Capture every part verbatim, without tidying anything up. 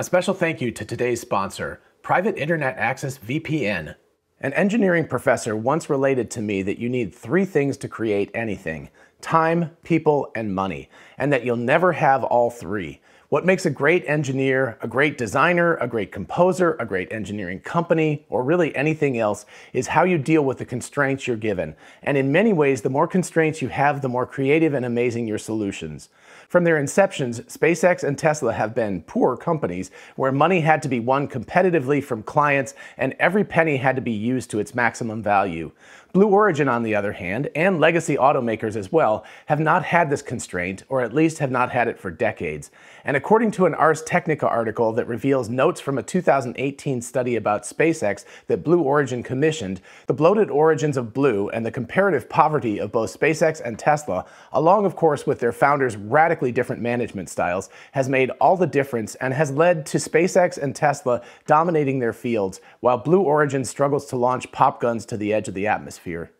A special thank you to today's sponsor, Private Internet Access V P N. An engineering professor once related to me that you need three things to create anything: time, people, and money, and that you'll never have all three. What makes a great engineer, a great designer, a great composer, a great engineering company, or really anything else is how you deal with the constraints you're given. And in many ways, the more constraints you have, the more creative and amazing your solutions. From their inceptions, SpaceX and Tesla have been poor companies where money had to be won competitively from clients and every penny had to be used to its maximum value. Blue Origin, on the other hand, and legacy automakers as well, have not had this constraint, or at least have not had it for decades. And according to an Ars Technica article that reveals notes from a two thousand eighteen study about SpaceX that Blue Origin commissioned, the bloated origins of Blue and the comparative poverty of both SpaceX and Tesla, along of course with their founders' radically different management styles, has made all the difference and has led to SpaceX and Tesla dominating their fields, while Blue Origin struggles to launch pop guns to the edge of the atmosphere. Fear.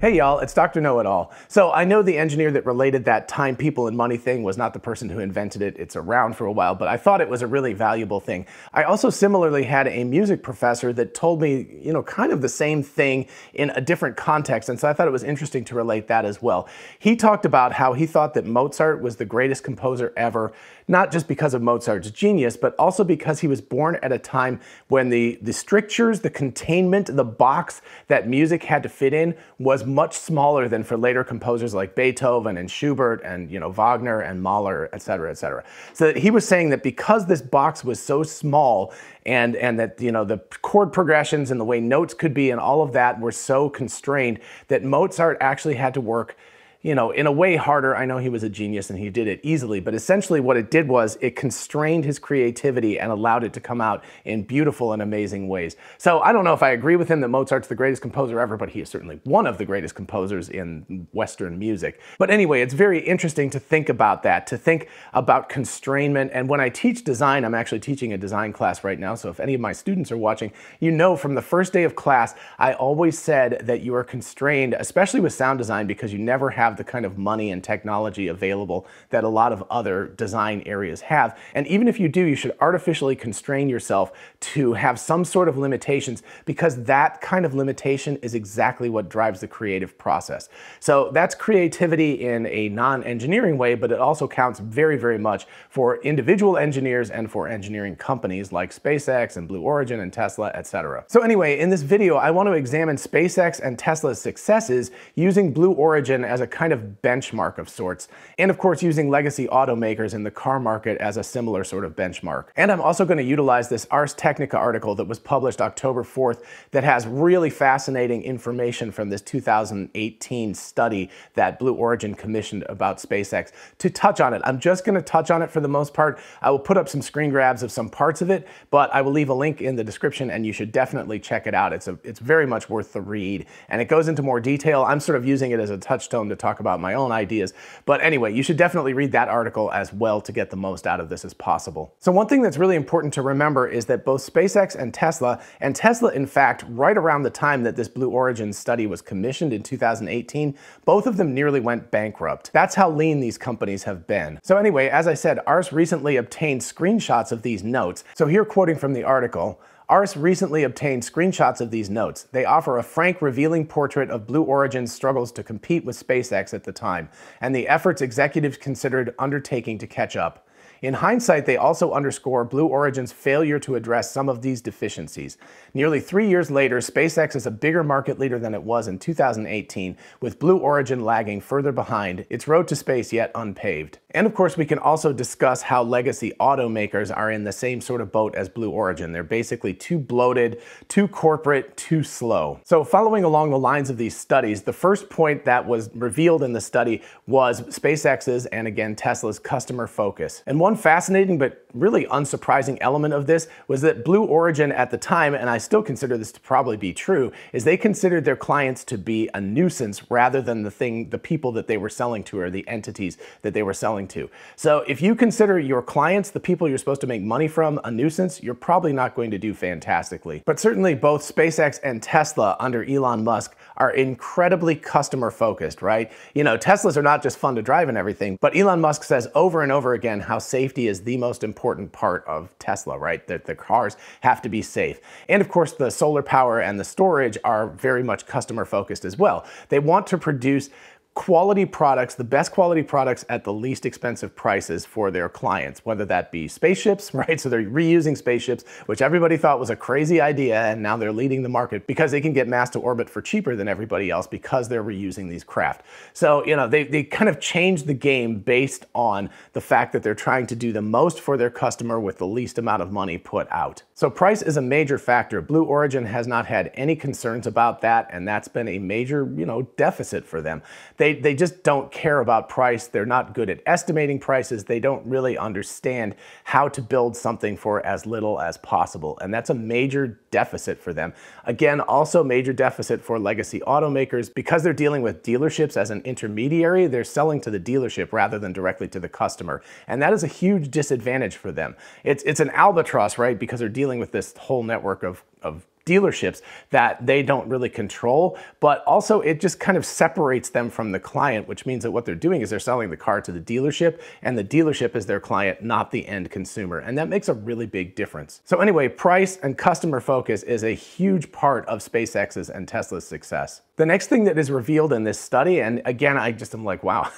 Hey y'all, it's Doctor Know-It-All. So I know the engineer that related that time, people, and money thing was not the person who invented it. It's around for a while, but I thought it was a really valuable thing. I also similarly had a music professor that told me, you know, kind of the same thing in a different context, and so I thought it was interesting to relate that as well. He talked about how he thought that Mozart was the greatest composer ever, not just because of Mozart's genius, but also because he was born at a time when the, the strictures, the containment, the box that music had to fit in was much smaller than for later composers like Beethoven and Schubert and, you know, Wagner and Mahler, et cetera, et cetera. So that he was saying that because this box was so small and, and that, you know, the chord progressions and the way notes could be and all of that were so constrained that Mozart actually had to work, you know, in a way harder. I know he was a genius and he did it easily, but essentially what it did was it constrained his creativity and allowed it to come out in beautiful and amazing ways. So I don't know if I agree with him that Mozart's the greatest composer ever, but he is certainly one of the greatest composers in Western music. But anyway, it's very interesting to think about that, to think about constrainment. And when I teach design, I'm actually teaching a design class right now, so if any of my students are watching, you know from the first day of class, I always said that you are constrained, especially with sound design, because you never have the kind of money and technology available that a lot of other design areas have. And even if you do, you should artificially constrain yourself to have some sort of limitations, because that kind of limitation is exactly what drives the creative process. So that's creativity in a non-engineering way, but it also counts very, very much for individual engineers and for engineering companies like SpaceX and Blue Origin and Tesla, et cetera. So anyway, in this video, I want to examine SpaceX and Tesla's successes using Blue Origin as a kind of benchmark of sorts, and of course using legacy automakers in the car market as a similar sort of benchmark. And I'm also going to utilize this Ars Technica article that was published October fourth that has really fascinating information from this two thousand eighteen study that Blue Origin commissioned about SpaceX to touch on it. I'm just going to touch on it for the most part. I will put up some screen grabs of some parts of it, but I will leave a link in the description and you should definitely check it out. It's, a, it's very much worth the read, and it goes into more detail. I'm sort of using it as a touchstone to talk about my own ideas. But anyway, you should definitely read that article as well to get the most out of this as possible. So one thing that's really important to remember is that both SpaceX and Tesla, and Tesla in fact, right around the time that this Blue Origin study was commissioned in two thousand eighteen, both of them nearly went bankrupt. That's how lean these companies have been. So anyway, as I said, Ars recently obtained screenshots of these notes. So here, quoting from the article, Ars recently obtained screenshots of these notes. They offer a frank, revealing portrait of Blue Origin's struggles to compete with SpaceX at the time, and the efforts executives considered undertaking to catch up. In hindsight, they also underscore Blue Origin's failure to address some of these deficiencies. Nearly three years later, SpaceX is a bigger market leader than it was in two thousand eighteen, with Blue Origin lagging further behind, its road to space yet unpaved. And of course, we can also discuss how legacy automakers are in the same sort of boat as Blue Origin. They're basically too bloated, too corporate, too slow. So following along the lines of these studies, the first point that was revealed in the study was SpaceX's and again Tesla's customer focus. And one fascinating but really unsurprising element of this was that Blue Origin at the time, and I still consider this to probably be true, is they considered their clients to be a nuisance rather than the thing, the people that they were selling to or the entities that they were selling to. So if you consider your clients, the people you're supposed to make money from, a nuisance, you're probably not going to do fantastically. But certainly both SpaceX and Tesla under Elon Musk are incredibly customer focused, right? You know, Teslas are not just fun to drive and everything, but Elon Musk says over and over again how safety is the most important part of Tesla, right? That the cars have to be safe. And of course, the solar power and the storage are very much customer focused as well. They want to produce quality products, the best quality products at the least expensive prices for their clients, whether that be spaceships, right? So they're reusing spaceships, which everybody thought was a crazy idea, and now they're leading the market because they can get mass to orbit for cheaper than everybody else because they're reusing these craft. So, you know, they, they kind of changed the game based on the fact that they're trying to do the most for their customer with the least amount of money put out. So price is a major factor. Blue Origin has not had any concerns about that, and that's been a major, you know, deficit for them. They They, they just don't care about price. They're not good at estimating prices. They don't really understand how to build something for as little as possible. And that's a major deficit for them. Again, also major deficit for legacy automakers because they're dealing with dealerships as an intermediary. They're selling to the dealership rather than directly to the customer. And that is a huge disadvantage for them. It's, it's an albatross, right? Because they're dealing with this whole network of, of dealerships that they don't really control, but also it just kind of separates them from the client, which means that what they're doing is they're selling the car to the dealership, and the dealership is their client, not the end consumer. And that makes a really big difference. So anyway, price and customer focus is a huge part of SpaceX's and Tesla's success. The next thing that is revealed in this study, and again, I just am like, wow,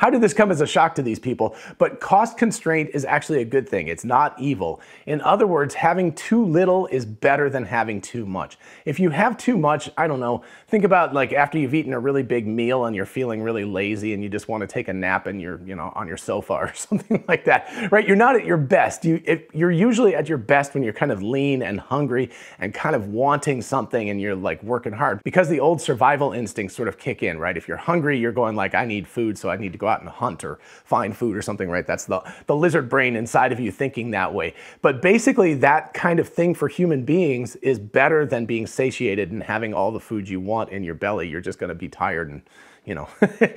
how did this come as a shock to these people? But cost constraint is actually a good thing. It's not evil. In other words, having too little is better than having too much. If you have too much, I don't know, think about like after you've eaten a really big meal and you're feeling really lazy and you just want to take a nap and you're, you know, on your sofa or something like that, right? You're not at your best. You, it, you're usually at your best when you're kind of lean and hungry and kind of wanting something and you're like working hard because the old survival Survival instincts sort of kick in, right? If you're hungry, you're going like, I need food, so I need to go out and hunt or find food or something, right? That's the, the lizard brain inside of you thinking that way. But basically that kind of thing for human beings is better than being satiated and having all the food you want in your belly. You're just going to be tired and, you know,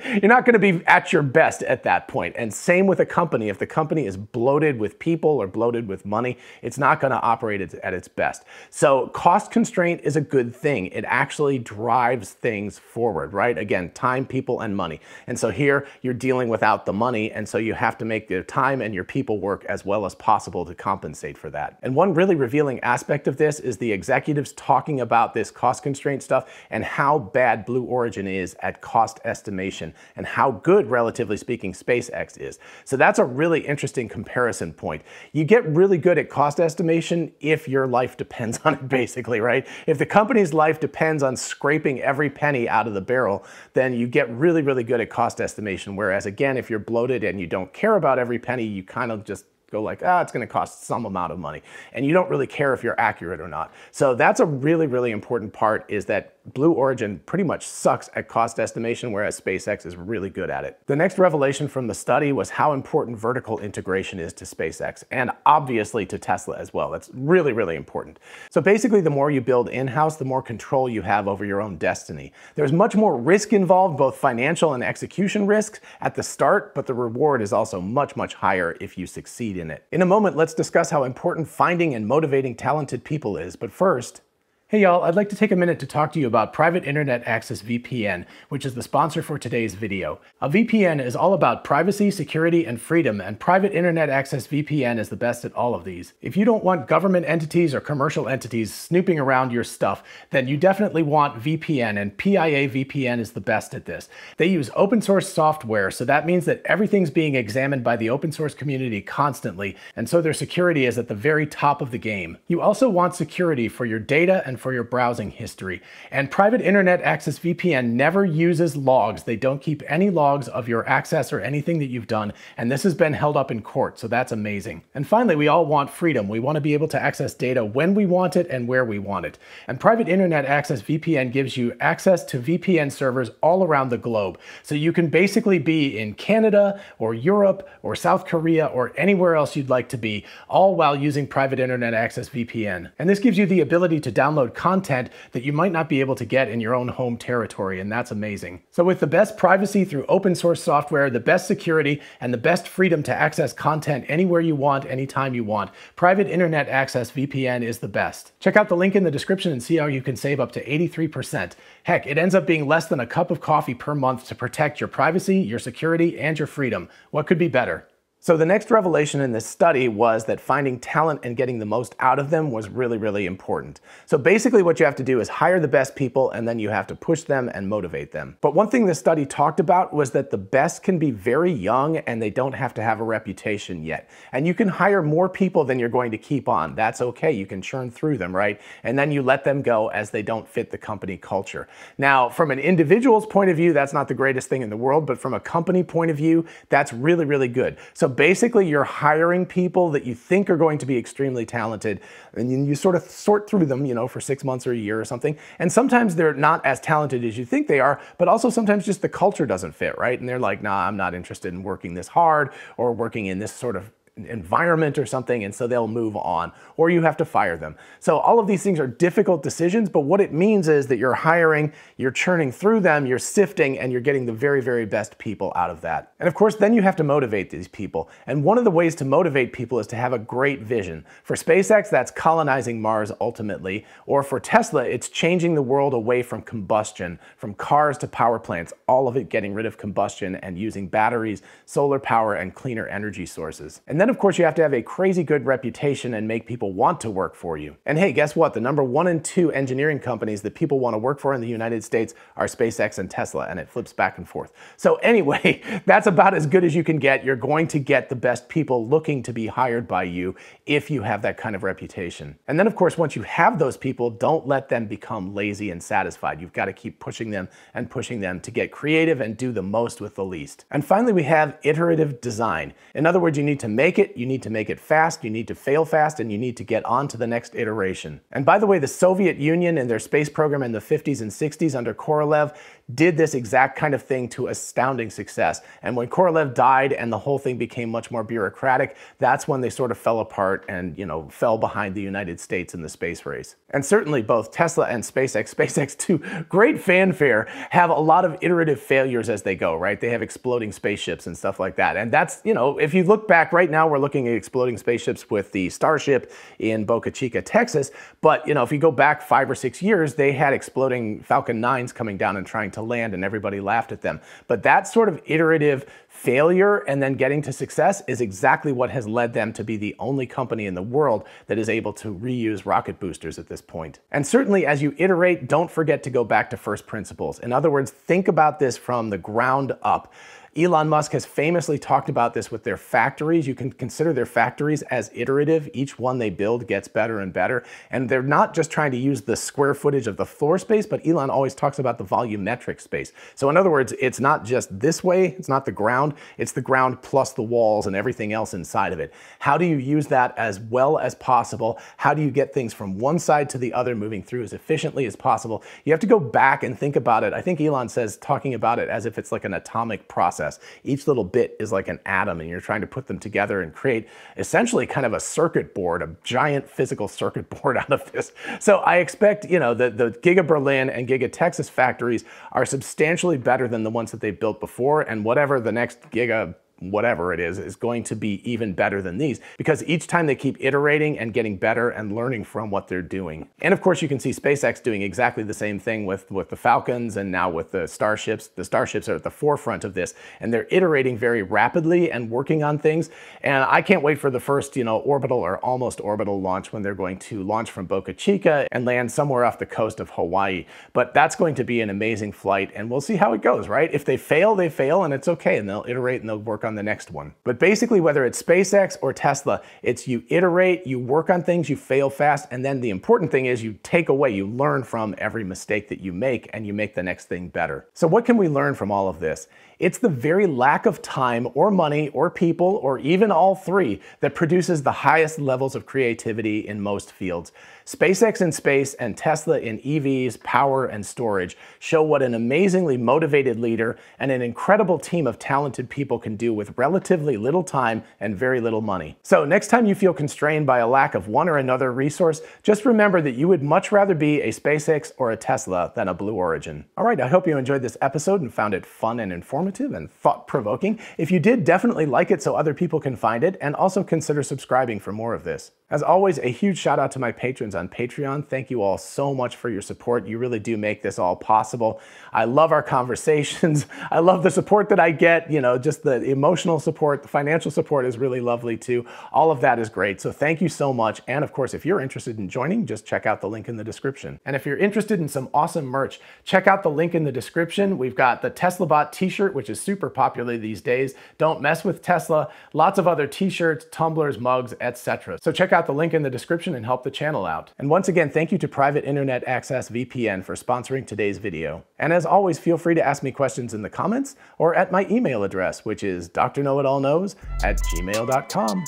you're not going to be at your best at that point. And same with a company. If the company is bloated with people or bloated with money, it's not going to operate at its best. So cost constraint is a good thing. It actually drives things forward, right? Again, time, people, and money. And so here you're dealing without the money. And so you have to make your time and your people work as well as possible to compensate for that. And one really revealing aspect of this is the executives talking about this cost constraint stuff and how bad Blue Origin is at cost estimation and how good, relatively speaking, SpaceX is. So that's a really interesting comparison point. You get really good at cost estimation if your life depends on it, basically, right? If the company's life depends on scraping every penny out of the barrel, then you get really, really good at cost estimation. Whereas again, if you're bloated and you don't care about every penny, you kind of just go like, ah, it's going to cost some amount of money. And you don't really care if you're accurate or not. So that's a really, really important part is that Blue Origin pretty much sucks at cost estimation, whereas SpaceX is really good at it. The next revelation from the study was how important vertical integration is to SpaceX and obviously to Tesla as well. That's really, really important. So basically, the more you build in-house, the more control you have over your own destiny. There's much more risk involved, both financial and execution risks at the start, but the reward is also much, much higher if you succeed in it. In a moment, let's discuss how important finding and motivating talented people is, but first, hey y'all, I'd like to take a minute to talk to you about Private Internet Access V P N, which is the sponsor for today's video. A V P N is all about privacy, security, and freedom, and Private Internet Access V P N is the best at all of these. If you don't want government entities or commercial entities snooping around your stuff, then you definitely want V P N, and P I A V P N is the best at this. They use open source software, so that means that everything's being examined by the open source community constantly, and so their security is at the very top of the game. You also want security for your data and V P N for your browsing history. And Private Internet Access V P N never uses logs. They don't keep any logs of your access or anything that you've done. And this has been held up in court, so that's amazing. And finally, we all want freedom. We want to be able to access data when we want it and where we want it. And Private Internet Access V P N gives you access to V P N servers all around the globe. So you can basically be in Canada or Europe or South Korea or anywhere else you'd like to be, all while using Private Internet Access V P N. And this gives you the ability to download content that you might not be able to get in your own home territory, and that's amazing. So with the best privacy through open source software, the best security, and the best freedom to access content anywhere you want, anytime you want, Private Internet Access V P N is the best. Check out the link in the description and see how you can save up to eighty-three percent. Heck, it ends up being less than a cup of coffee per month to protect your privacy, your security, and your freedom. What could be better? So the next revelation in this study was that finding talent and getting the most out of them was really, really important. So basically what you have to do is hire the best people, and then you have to push them and motivate them. But one thing this study talked about was that the best can be very young and they don't have to have a reputation yet. And you can hire more people than you're going to keep on. That's okay, you can churn through them, right? And then you let them go as they don't fit the company culture. Now, from an individual's point of view, that's not the greatest thing in the world, but from a company point of view, that's really, really good. So basically you're hiring people that you think are going to be extremely talented, and you sort of sort through them, you know, for six months or a year or something. And sometimes they're not as talented as you think they are, but also sometimes just the culture doesn't fit, right? And they're like, nah, I'm not interested in working this hard or working in this sort of environment or something, and so they'll move on, or you have to fire them. So all of these things are difficult decisions, but what it means is that you're hiring, you're churning through them, you're sifting, and you're getting the very, very best people out of that. And of course, then you have to motivate these people. And one of the ways to motivate people is to have a great vision. For SpaceX, that's colonizing Mars ultimately, or for Tesla, it's changing the world away from combustion, from cars to power plants, all of it getting rid of combustion and using batteries, solar power, and cleaner energy sources. And then And of course you have to have a crazy good reputation and make people want to work for you. And hey, guess what? The number one and two engineering companies that people want to work for in the United States are SpaceX and Tesla, and it flips back and forth. So anyway, that's about as good as you can get. You're going to get the best people looking to be hired by you if you have that kind of reputation. And then of course, once you have those people, don't let them become lazy and satisfied. You've got to keep pushing them and pushing them to get creative and do the most with the least. And finally, we have iterative design. In other words, you need to make it, you need to make it fast, you need to fail fast, and you need to get on to the next iteration. And by the way, the Soviet Union and their space program in the fifties and sixties under Korolev did this exact kind of thing to astounding success. And when Korolev died and the whole thing became much more bureaucratic, that's when they sort of fell apart and, you know, fell behind the United States in the space race. And certainly both Tesla and SpaceX, SpaceX to great fanfare, have a lot of iterative failures as they go, right? They have exploding spaceships and stuff like that. And that's, you know, if you look back right now, we're looking at exploding spaceships with the Starship in Boca Chica, Texas. But, you know, if you go back five or six years, they had exploding Falcon nines coming down and trying to to land, and everybody laughed at them. But that sort of iterative failure and then getting to success is exactly what has led them to be the only company in the world that is able to reuse rocket boosters at this point. And certainly as you iterate, don't forget to go back to first principles. In other words, think about this from the ground up. Elon Musk has famously talked about this with their factories. You can consider their factories as iterative. Each one they build gets better and better. And they're not just trying to use the square footage of the floor space, but Elon always talks about the volumetric space. So in other words, it's not just this way, it's not the ground, it's the ground plus the walls and everything else inside of it. How do you use that as well as possible? How do you get things from one side to the other moving through as efficiently as possible? You have to go back and think about it. I think Elon says talking about it as if it's like an atomic process. Each little bit is like an atom, and you're trying to put them together and create essentially kind of a circuit board, a giant physical circuit board out of this. So I expect, you know, the, the Giga Berlin and Giga Texas factories are substantially better than the ones that they built before, and whatever the next Giga whatever it is, is going to be even better than these, because each time they keep iterating and getting better and learning from what they're doing. And of course, you can see SpaceX doing exactly the same thing with, with the Falcons and now with the Starships. The Starships are at the forefront of this, and they're iterating very rapidly and working on things. And I can't wait for the first, you know, orbital or almost orbital launch when they're going to launch from Boca Chica and land somewhere off the coast of Hawaii. But that's going to be an amazing flight, and we'll see how it goes, right? If they fail, they fail, and it's okay, and they'll iterate and they'll work on on the next one. But basically, whether it's SpaceX or Tesla, it's you iterate, you work on things, you fail fast, and then the important thing is you take away, you learn from every mistake that you make, and you make the next thing better. So what can we learn from all of this? It's the very lack of time or money or people or even all three that produces the highest levels of creativity in most fields. SpaceX in space and Tesla in E Vs, power, and storage show what an amazingly motivated leader and an incredible team of talented people can do with relatively little time and very little money. So next time you feel constrained by a lack of one or another resource, just remember that you would much rather be a SpaceX or a Tesla than a Blue Origin. All right, I hope you enjoyed this episode and found it fun and informative and thought-provoking. If you did, definitely like it so other people can find it, and also consider subscribing for more of this. As always, a huge shout out to my patrons on Patreon. Thank you all so much for your support. You really do make this all possible. I love our conversations. I love the support that I get, you know, just the emotional support, the financial support is really lovely too. All of that is great. So thank you so much. And of course, if you're interested in joining, just check out the link in the description. And if you're interested in some awesome merch, check out the link in the description. We've got the Tesla Bot t-shirt, which is super popular these days. Don't mess with Tesla. Lots of other t-shirts, tumblers, mugs, et cetera. So check out Out the link in the description and help the channel out. And once again, thank you to Private Internet Access V P N for sponsoring today's video. And as always, feel free to ask me questions in the comments or at my email address, which is drknowitallknows at gmail dot com.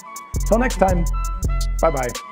Till next time, bye-bye.